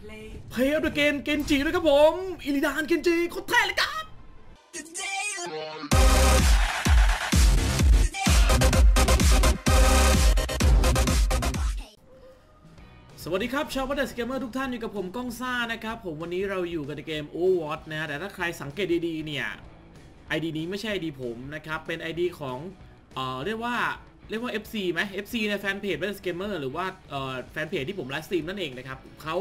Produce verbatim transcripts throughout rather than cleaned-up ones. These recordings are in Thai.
เพลย์ด้วยเกนเกนจิด้วยครับผมอิริดานเกนจิโคตรเท่เลยครับสวัสดีครับชาว Badness Gamer ทุกท่านอยู่กับผมก้องซ่านะครับผมวันนี้เราอยู่กันในเกม โอ วอร์ นะแต่ถ้าใครสังเกตดีๆเนี่ย ไอ ดี นี้ไม่ใช่ ไอ ดี ผมนะครับเป็น ไอ ดี ของเอ่อเรียกว่าเรียกว่า เอฟ ซี ไหม เอฟ ซี ในแฟนเพจ Badness Gamer หรือว่าแฟนเพจที่ผมไลฟ์สตรีมนั่นเองนะครับเขา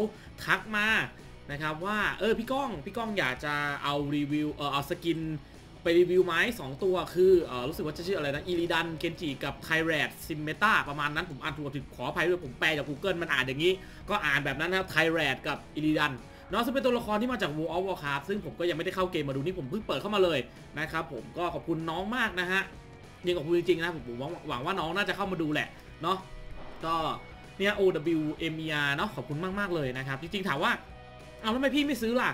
ทักมานะครับว่าเออพี่ก้องพี่ก้องอยากจะเอารีวิวเออเอาสกินไปรีวิวไหมสองตัวคือเออรู้สึกว่าจะชื่ออะไรนะอิริดันเกนจิกับไทแรดซิมเมต้าประมาณนั้นผมอ่านถูกผิดขออภัยด้วยผมแปลจาก Google มันอ่านอย่างนี้ก็อ่านแบบนั้นนะครับไทแรดกับอิริดันเนาะซึ่งเป็นตัวละครที่มาจาก World of Warcraft ซึ่งผมก็ยังไม่ได้เข้าเกมมาดูนี่ผมเพิ่งเปิดเข้ามาเลยนะครับผมก็ขอบคุณน้องมากนะฮะยังขอบคุณจริงๆนะผมหวังว่าน้องน่าจะเข้ามาดูแหละเนาะก็เนี่ย โอ ดับเบิลยู เอ็ม อี อาร์ เนาะขอบคุณมากๆเลยนะครับจริงๆถามว่าเอาแล้วทำไมพี่ไม่ซื้อล่ะ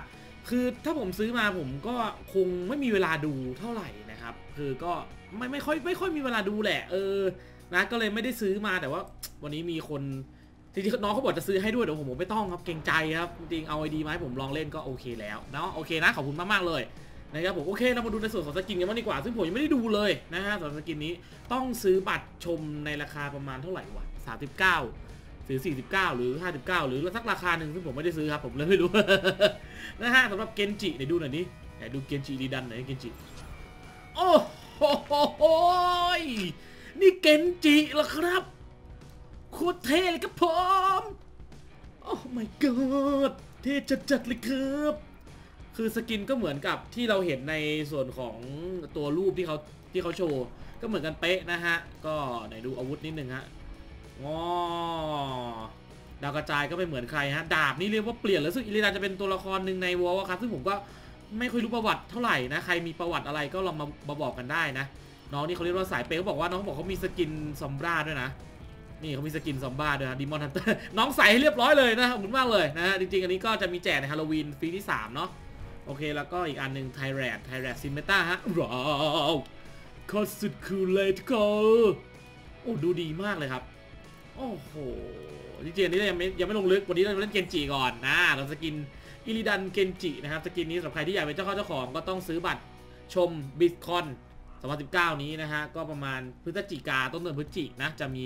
คือถ้าผมซื้อมาผมก็คงไม่มีเวลาดูเท่าไหร่นะครับคือก็ไม่ไม่ค่อยไม่ค่อยมีเวลาดูแหละเออนะก็เลยไม่ได้ซื้อมาแต่ว่าวันนี้มีคนจริงๆน้องเขาบอกจะซื้อให้ด้วยเดี๋ยวผมไม่ต้องครับเกรงใจครับจริงเอาไอดีมาให้ผมลองเล่นก็โอเคแล้วเนาะโอเคนะขอบคุณมากๆเลยนะครับผมโอเคเรามาดูในส่วนของสกินกันบ้างดีกว่าซึ่งผมยังไม่ได้ดูเลยนะฮะส่วนสกินนี้ต้องซื้อบัตรชมในราคาประมาณเท่าไหร่วะสามสิบเก้าหรือสี่สิบเก้าหรือห้าสิบเก้าหรือสักราคาหนึ่งซึ่งผมไม่ได้ซื้อครับผมเลยไม่รู้ นะฮะสำหรับเกนจิเดี๋ยวดูหน่อยนี้เดี๋ยวดูเกนจิดีดันหน่อยเกนจิโอ้โหนี่เกนจิเหรอครับโคตรเท่เลยครับผมโอ้ my god เท่จัดๆเลยครับคือสกินก็เหมือนกับที่เราเห็นในส่วนของตัวรูปที่เขาที่เขาโชว์ก็เหมือนกันเป๊ะนะฮะก็ไหนดูอาวุธนิดนึงฮะงอดาวกระจายก็ไม่เหมือนใครฮะดาบนี่เรียกว่าเปลี่ยนแล้วซึ่งอิริดาจะเป็นตัวละครหนึ่งในวอลครับซึ่งผมก็ไม่ค่อยรู้ประวัติเท่าไหร่นะใครมีประวัติอะไรก็ลองมาบอกกันได้นะน้องนี่เขาเรียกว่าสายเป๊ะเขาบอกว่าน้องบอกเขามีสกินซอมบ้าด้วยนะนี่เขามีสกินซอมบ้าด้วยนะดิมอนทันเตอร์น้องใส่ให้เรียบร้อยเลยนะขอบคุณมากเลยนะฮะจริงๆอันนี้ก็จะมีแจกในฮาโลวีนฟรีที่สามเนาะโอเคแล้วก็อีกอันหนึ่งไทแรดไทแรดซิมเมต้าฮะว้าวโคตรสุดคูลเลยทุกคนโอ้ดูดีมากเลยครับโอ้โหจริงๆนี่ยังไม่ยังไม่ลงลึกวันนี้เราเล่นเกนจิก่อนนะเราสกินอิริดันเกนจินะครับสกินนี้สำหรับใครที่อยากเป็นเจ้าเข้าเจ้าของก็ต้องซื้อบัตรชมบิตคอนสองพันสิบเก้านี้นะฮะก็ประมาณพฤศจิกาต้นเดือนพฤศจิกนะจะมี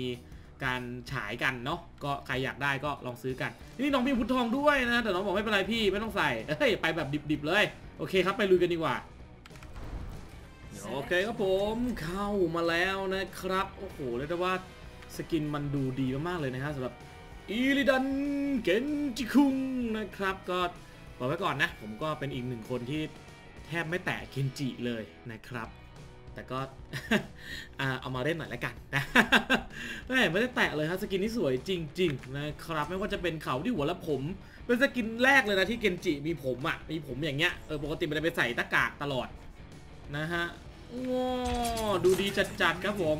การฉายกันเนาะก็ใครอยากได้ก็ลองซื้อกันนี่น้องมีพุทธทองด้วยนะแต่น้องบอกไม่เป็นไรพี่ไม่ต้องใส่เฮ้ยไปแบบดิบๆเลยโอเคครับไปลุยกันดีกว่าโอเคครับผมเข้ามาแล้วนะครับโอ้โหเรียกได้ว่าสกินมันดูดีมากๆเลยนะฮะสำหรับอิริดันเกนจิคุงนะครับก็บอกไว้ก่อนนะผมก็เป็นอีกหนึ่งคนที่แทบไม่แตะเกนจิเลยนะครับแต่ก็เอามาเล่นหน่อยแล้วกันนะไม่ไม่ได้แตะเลยครับสกินที่สวยจริงๆนะครับไม่ว่าจะเป็นเขาที่หัวและผมเป็นสกินแรกเลยนะที่เกนจิมีผมอ่ะมีผมอย่างเงี้ยเออปกติมันจะไปใส่หน้ากากตลอดนะฮะโอ้ดูดีจัดๆครับผม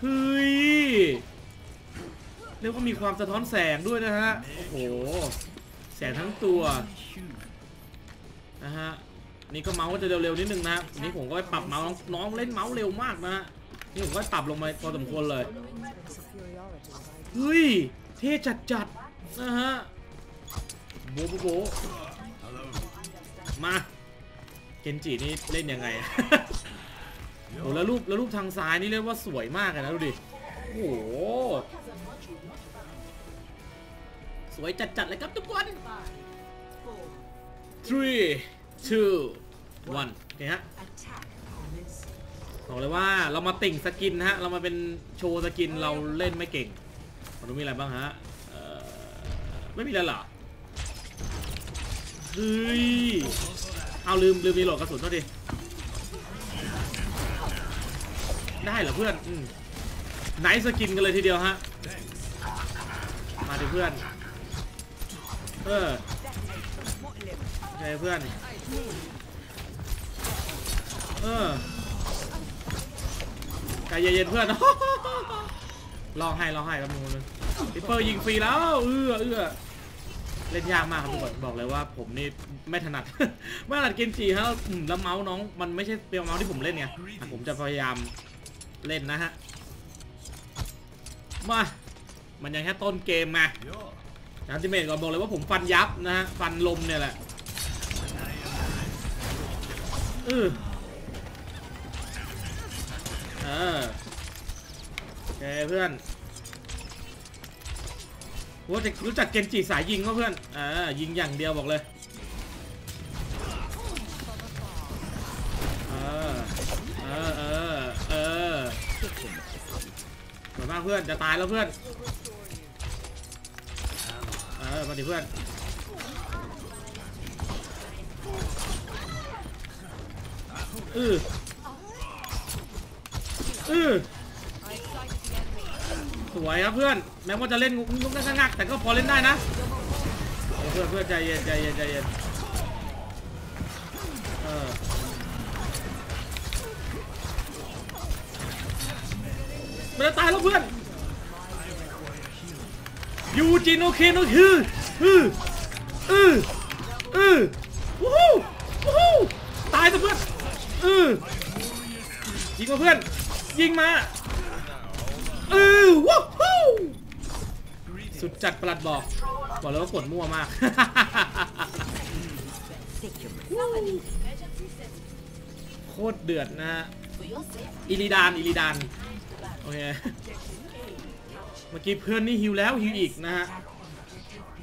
เฮ้ยเรียกว่ามีความสะท้อนแสงด้วยนะฮะโอ้โหแสงทั้งตัวนะฮะนี่ก็เมาส์ก็จะเร็วๆนิดนึงนะนี่ผมก็ไปปรับเมาส์น้องเล่นเมาส์เร็วมากนะนี่ผมก็ปรับลงมาพอสมควรเลยเฮ้ยเท่จัดๆนะฮะโบโบโบมาเกนจินี่เล่นยังไง โอ้แล้วรูปแล้วรูปทางซ้ายนี่เรียกว่าสวยมากเลยนะดูดิโอ้สวยจัดๆเลยครับทุกคนสาม สอง หนึ่ง เนี่ยฮะบอกเลยว่าเรามาติ่งสกินฮะเรามาเป็นโชว์สกินเราเล่นไม่เก่งมันมีอะไรบ้างฮะไม่มีแล้วเหรอเฮ้ยเอาลืมลืมรีโหลดกระสุนเท่าดิได้เหรอเพื่อนไนท์สกินกันเลยทีเดียวฮะมาดิเพื่อนเออเพื่อนเออใจเย็นๆเพื่อนรอให้รอให้กับมูนึงดิปเปอร์ยิงฟรีแล้วเอื้อเอื้อเล่นยากมากครับทุกคนบอกเลยว่าผมนี่ไม่ถนัดไม่ถนัดเกมจีฮะแล้วเมาส์น้องมันไม่ใช่เปียวเมาส์ที่ผมเล่นไงผมจะพยายามเล่นนะฮะมามันยังแค่ต้นเกมมา อัลติเมทก่อนบอกเลยว่าผมฟันยับนะฮะฟันลมเนี่ยแหละเออเออโอเคเพื่อนว่าจะรู้จักเกนจิสายยิงก็เพื่อนอ่ายิงอย่างเดียวบอกเลยเออเออเออเออสวยมากเพื่อนจะตายแล้วเพื่อนเออมาดิเพื่อนเออเออสวยครับเพื่อนแม้ว่าจะเล่นงุกงุกงักแต่ก็พอเล่นได้นะเพื่อนเพื่อนใจเย็นใจเย็นใจเย็นเออมันจะตายแล้วเพื่อนยูจิโนเคโนคืออืออืออือวู้ฮู้วู้ฮู้ตายซะเพื่อนอือยิงมาเพื่อนยิงมาเออว้าวสุดจัดประหลัดบอกบอกเลยว่ากดมั่วมากโคตรเดือดนะฮะอิริดานอิริดานโอเคเมื่อกี้เพื่อนนี่ฮิวแล้วฮิวอีกนะฮะ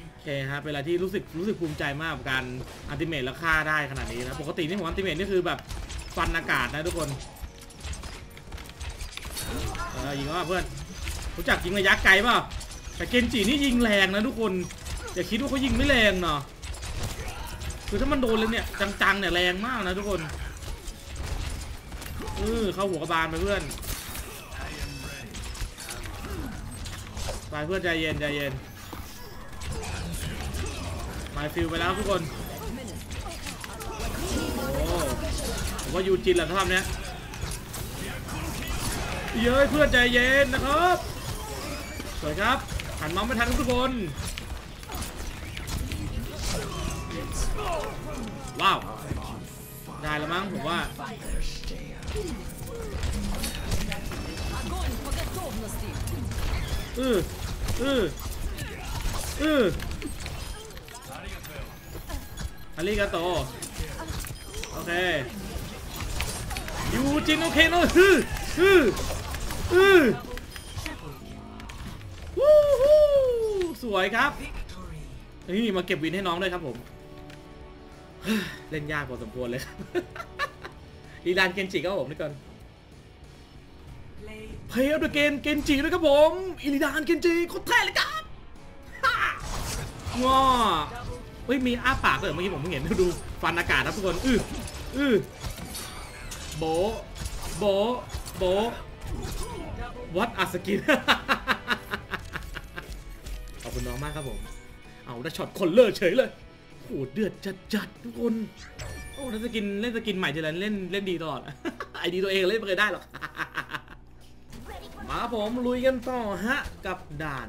โอเคฮะเป็นอะไรที่รู้สึกรู้สึกภูมิใจมากกับการอัลติเมทและฆ่าได้ขนาดนี้นะปกตินี่ผมอัลติเมทนี่คือแบบฟันอากาศนะทุกคนยิงว่าเพื่อนรู้จักยิงระยะไกลป่ะแต่เกนจินี่ยิงแรงนะทุกคนอย่าคิดว่าเขายิงไม่แรงเนาะคือถ้ามันโดนเลยเนี่ยจังๆเนี่ยแรงมากนะทุกคนเออเข้าหัวกระบาลไปเพื่อนไปเพื่อนใจเย็นใจเย็นหมายฟิวไปแล้วทุกคนโอ้ผมว่ายูจินแหละท่าเนี้ยเย้ยเพื่อนใจเย็นนะครับสวยครับหันมองไม่ทันทุกคนว้าวได้แล้วมั้งผมว่าอืออืออืออาริกาโตโอเคยูจินโอเคเนอะฮือฮืออือวู้ฮู้สวยครับนี่มาเก็บวินให้น้องด้วยครับผมเล่นยากพอสมควรเลยครับอีรานเกนจิครับผมนี่ก่อนเพลย์ด้วยเกนเกนจิด้วยครับผมอีรานเกนจิโคตรเท่เลยครับง้อเฮ้ยมีอ้าปากเลยเมื่อกี้ผมเพิ่งเห็นดูฟันอากาศนะทุกคนอืออือโบโบโบวัดอัศกินขอบคุณน้องมากครับผมเอาได้ช็อตคนเลิศเฉยเลยโอ้เดือดจัดๆทุกคนโอ้ได้สกินเล่นสกินใหม่ทีไรเล่นเล่นดีตลอดไอดีตัวเองเล่นไม่เคยได้หรอกมาครับผมลุยกันต่อฮะกับด่าน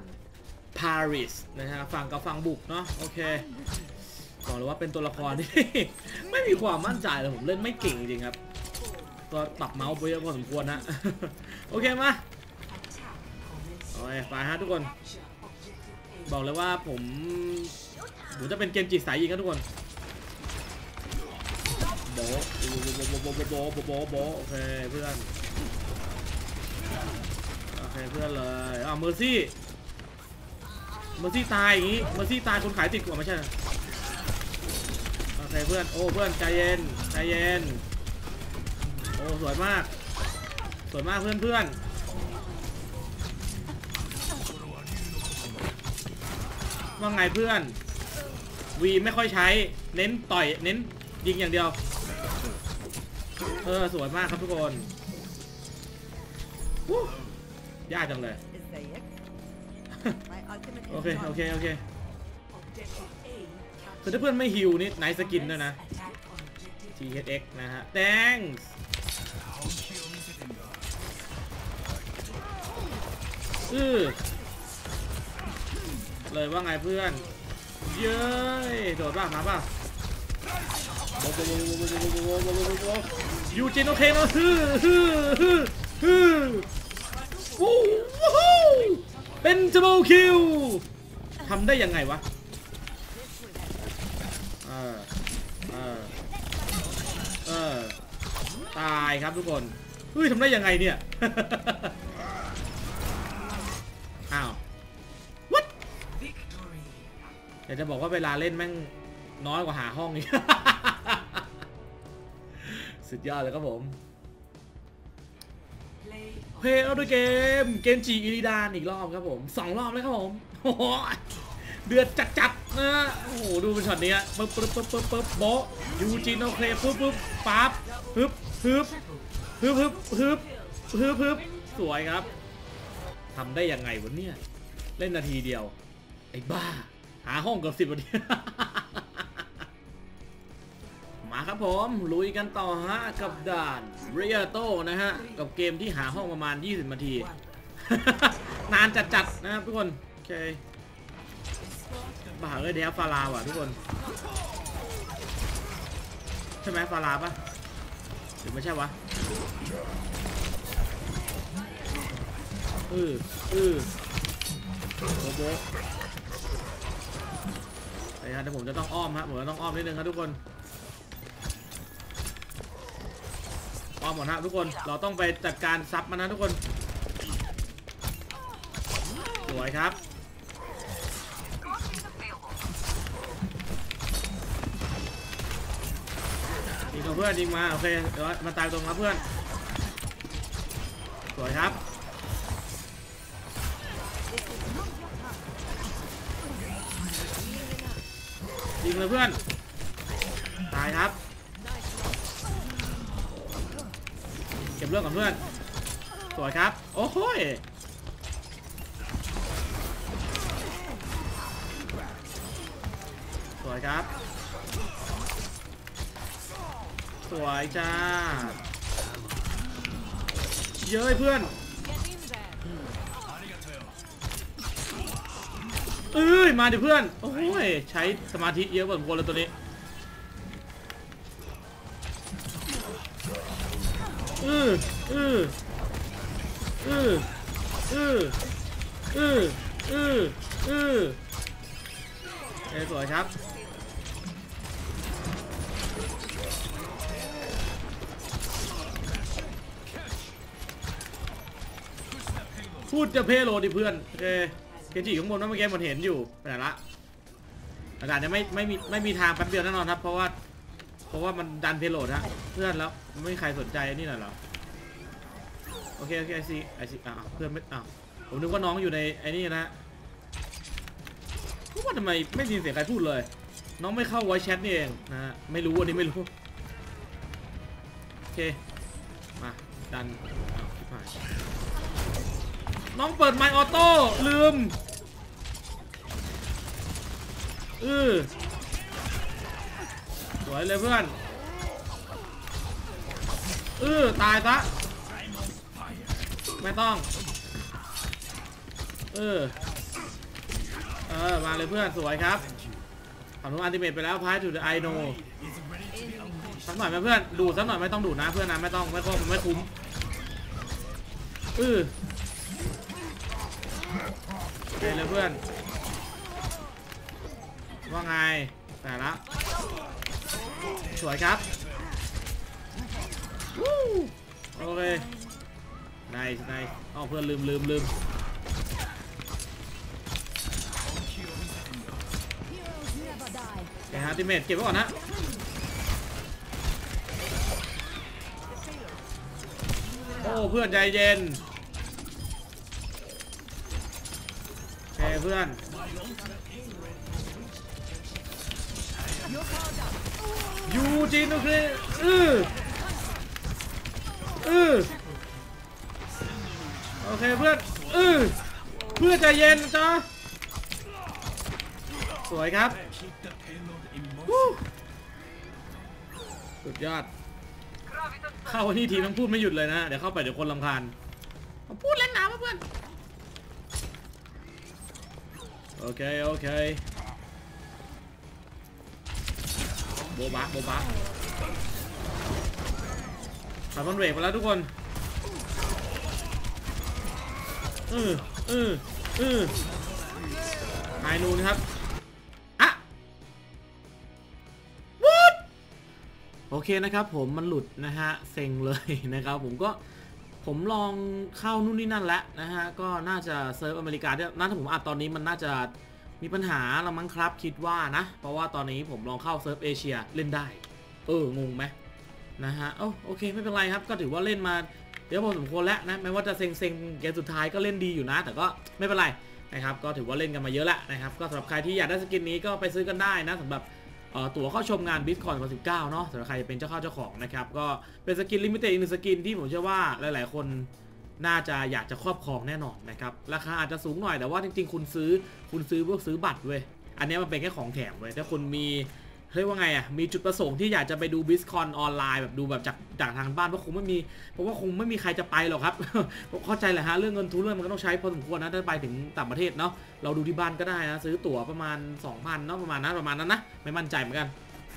ปารีสนะฮะฝั่งกับฝั่งบุกเนาะโอเคบอกเลยว่าเป็นตัวละครที่ไม่มีความมั่นใจเลยผมเล่นไม่เก่งจริงครับก็ปรับเมาส์ไปเยอะพอสมควรนะโอเคมาโอ้ยไปฮะทุกคนบอกเลยว่าผมผมจะเป็นเกมจีสายยิงครับทุกคนโบโบโบโบโบโบโบโอเคเพื่อนโอเคเพื่อนเลยอ่ะเมอร์ซี่เมอร์ซี่ตายอย่างงี้เมอร์ซี่ตายคนขายติดกว่าไม่ใช่โอเคเพื่อนโอ้เพื่อนใจเย็นใจเย็นโอ้สวยมากสวยมากเพื่อนเพื่อนว่าไงเพื่อนวีไม่ค่อยใช้เน้นต่อยเน้นยิงอย่างเดียวเออสวยมากครับทุกคนยากจังเลยโอเคโอเคโอเคคือถ้าเพื่อนไม่ฮิวนี่ไนท์สกินด้วยนะ ที เอช เอ็กซ์ นะฮะ thanksอือเลยว่าไงเพื่อนเย้ยโดดบ้างมาบ้างยูจินโอเคเนาะฮือฮือฮือฮือวู้ฮู้เป็นจัมโบคิว ทำได้ยังไงวะเออเออเออตายครับทุกคนเฮ้ยทำได้ยังไงเนี่ย อ้าว What อยากจะบอกว่าเวลาเล่นแม่งน้อยกว่าหาห้องอีก สุดยอดเลยครับผมเพลย์เอาด้วยเกมเกมจีอิริดานอีกรอบครับผมสองรอบแล้วครับผมโอ้โหเดือดจัดๆนะโอ้โหดูเป็นช็อตนี้ปึ๊บปึ๊บปึ๊บปึ๊บปึ๊บโบยูจินเอาเคลย์ปึ๊บปึ๊บปั๊บปึ๊บปึ๊บปึ๊บปึ๊บปึ๊บปึ๊บสวยครับทำได้ยังไงวะเนี่ยเล่นนาทีเดียวไอ้บ้าหาห้องเกือบสิบวันนี้มาครับผมลุยกันต่อฮะกับด่านเรียโต้นะฮะกับเกมที่หาห้องประมาณยี่สิบนาที นานจัดๆนะครับทุกคนโอเคบ้าเลยเดี๋ยวฟาลาว่ะทุกคนใช่ไหมฟาลาปะหรือไม่ใช่วะอืออือโบโบไอ้ฮะแต่ผมจะต้องอ้อมครับผมจะต้องอ้อมนิดนึงครับทุกคนอ้อมหมดฮะทุกคนเราต้องไปจัดการซับมันนะทุกคนสวยครับยิงมาเพื่อนยิงมาโอเคเดี๋ยวมาตายตรงครับเพื่อนสวยครับยิงเลยเพื่อนตายครับเก็บเรื่องกับเพื่อนสวยครับโอ้โหสวยครับสวยจ้าเยอะเพื่อนเอ้ยมาดิเพื่อนโอ้ยใช้สมาธิเยอะกว่าคนเลยตัวนี้อืออืออืออืออืออืออือเอ้ยสวยครับพูดจะเพลโลดิเพื่อนเอ้ยเกจิข้างบนเมื่อกี้มันเห็นอยู่ไปไหนละอากาศเนี่ยไม่ไม่มีไม่มีทางแป๊บเดียวแน่นอนครับเพราะว่าเพราะว่ามันดันเพลโลดฮะเพื่อนแล้วไม่มีใครสนใจนี่หน่อยหรอโอเคโอเคไอซีไอซีอ้าวเพื่อนไม่อ้าวผมนึกว่าน้องอยู่ในไอ้นี่นะว่าทำไมไม่ยินเสียงใครพูดเลยน้องไม่เข้าไวแชทนี่เองนะฮะไม่รู้อันนี้ไม่รู้โอเคมาดันอ้าวชิบหายน้องเปิดไมค์ออโต้ลืมอือสวยเลยเพื่อนอือตายซะไม่ต้องเออเออมาเลยเพื่อนสวยครับทำทุกอันติเมตไปแล้วพายจุดไอโนสักหน่อยไหมเพื่อนดูสักหน่อยไม่ต้องดูนะเพื่อนนะไม่ต้องไม่ครบไม่คุ้มอือไปเลยเพื่อนว่าไงแต่ละสวยครับโอเคนายนายอ้าวเพื่อนลืมลืมลืมไอ้ฮาร์ติเมตเก็บไว้ก่อนนะโอ้เพื่อนใจเย็นแค่เพื่อนยูจินโอเคอืออือโอเคเพื่อนอือเพื่อนใจเย็นจ้าสวยครับสุดยอดเข้าวันนี้ทีมันพูดไม่หยุดเลยนะเดี๋ยวเข้าไปเดี๋ยวคนรำคาญพูดเล่นหนาเพื่อนโอเคโอเคโบบักโบบักขับมันเบรกไปแล้วทุกคนอืออืออือไอ ายนูนครับอะ What? โอเคนะครับผมมันหลุดนะฮะเซ็งเลยนะครับผมก็ผมลองเข้านู่นนี่นั่นแล้วนะฮะก็น่าจะเซิร์ฟอเมริกาเนี่ยน่าจะผมอัดตอนนี้มันน่าจะมีปัญหาละมั้งครับคิดว่านะเพราะว่าตอนนี้ผมลองเข้าเซิร์ฟเอเชียเล่นได้เอองงไหมนะฮะโอ้โอเคไม่เป็นไรครับก็ถือว่าเล่นมาเดี๋ยวพอสมควรแล้วนะแม้ว่าจะเซ็งๆเกมสุดท้ายก็เล่นดีอยู่นะแต่ก็ไม่เป็นไรนะครับก็ถือว่าเล่นกันมาเยอะแล้วนะครับก็สำหรับใครที่อยากได้สกินนี้ก็ไปซื้อกันได้นะสำหรับตั๋วเข้าชมงาน BlizzCon สองพันสิบเก้าเนาะสำหรับใครจะเป็นเจ้าข้าวเจ้าของนะครับก็เป็นสกินลิมิเต็ดอีกหนึ่งสกินที่ผมเชื่อว่าหลายๆคนน่าจะอยากจะครอบครองแน่นอนนะครับราคาอาจจะสูงหน่อยแต่ว่าจริงๆคุณซื้อคุณซื้อพวกซื้อบัตรเว้ยอันนี้มันเป็นแค่ของแถมเว้ยถ้าคุณมีเฮ้ยว่าไงอ่ะมีจุดประสงค์ที่อยากจะไปดู BlizzCon ออนไลน์แบบดูแบบจากจากทางบ้านเพราะคงไม่มีเพราะว่าคงไม่มีใครจะไปหรอกครับ เข้าใจแหละฮะเรื่องเงินทุนเรื่องมันก็ต้องใช้พอสมควรนะถ้าไปถึงต่างประเทศเนาะเราดูที่บ้านก็ได้นะซื้อตั๋วประมาณ สองพัน เนาะประมาณนั้นประมาณนั้นนะไม่มั่นใจเหมือนกัน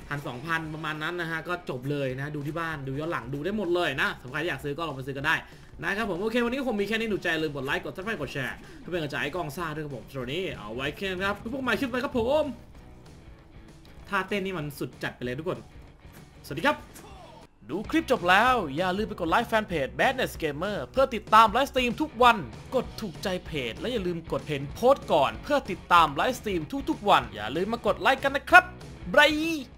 พันสองพันประมาณนั้นนะฮะก็จบเลยนะดูที่บ้านดูย้อนหลังดูได้หมดเลยนะสำหรับใครอยากซื้อก็ลองไปซื้อกันได้นะครับผมโอเควันนี้คงมีแค่นี้หนูใจลืมกดไลค์กดซับสไครบ์กดแชร์เพื่อเป็นกำลังใจให้กองซ่าด้วยครับผมส่วนนี้เอาไว้แค่นี้ครับพวกมาคลิปไปครับผมท่าเต้นนี่มันสุดจัดไปเลยทุกคนสวัสดีครับดูคลิปจบแล้วอย่าลืมไปกดไลค์แฟนเพจ Badness Gamer เพื่อติดตามไลฟ์สตรีมทุกวันกดถูกใจเพจและอย่าลืมกดเห็นโพสต์ก่อนเพื่อติดตามไลฟ์สตรีมทุกๆวันอย่าลืมมากดไลค์กันนะครับบาย